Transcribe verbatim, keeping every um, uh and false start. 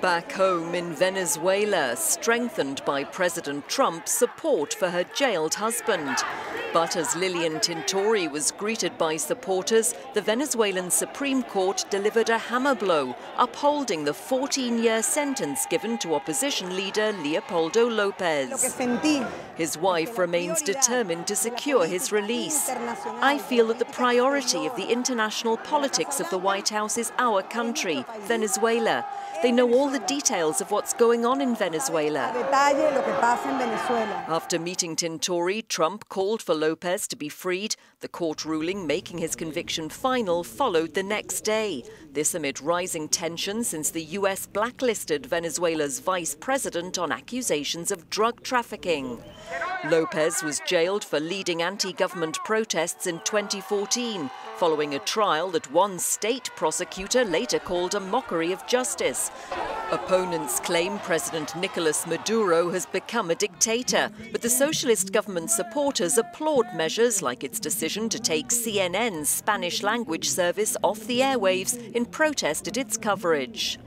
Back home in Venezuela, strengthened by President Trump's support for her jailed husband. But as Lilian Tintori was greeted by supporters, the Venezuelan Supreme Court delivered a hammer blow, upholding the fourteen-year sentence given to opposition leader Leopoldo Lopez. His wife remains determined to secure his release. I feel that the priority of the international politics of the White House is our country, Venezuela. They know all the details of what's going on in Venezuela. After meeting Tintori, Trump called for Lopez to be freed. The court ruling making his conviction final followed the next day. This amid rising tension since the U S blacklisted Venezuela's vice president on accusations of drug trafficking. Lopez was jailed for leading anti-government protests in twenty fourteen, following a trial that one state prosecutor later called a mockery of justice. Opponents claim President Nicolas Maduro has become a dictator, but the socialist government supporters applaud measures like its decision to take C N N's Spanish language service off the airwaves in protest at its coverage.